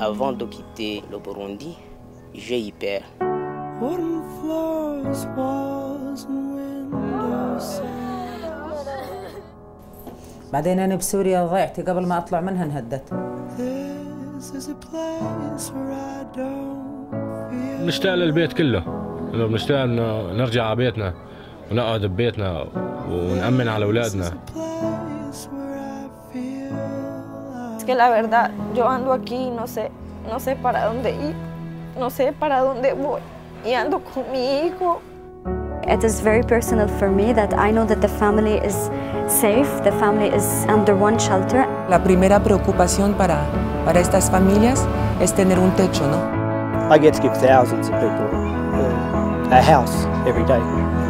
Avant de quitter le Burundi, j'ai eu peur. بعدين أنا بسوريا ضيعتي قبل ما أطلع منها انهدت. نشتاق للبيت كله، لو بنشتاق إنه نرجع على بيتنا ونقعد ببيتنا ونأمن على أولادنا. Que la verdad yo ando aquí no sé para dónde ir, no sé para dónde voy y ando con mi hijo. It is very personal for me that I know that the family is safe, the family is under one shelter. La primera preocupación para estas familias es tener un techo, ¿no? I get to give thousands of people a house every day.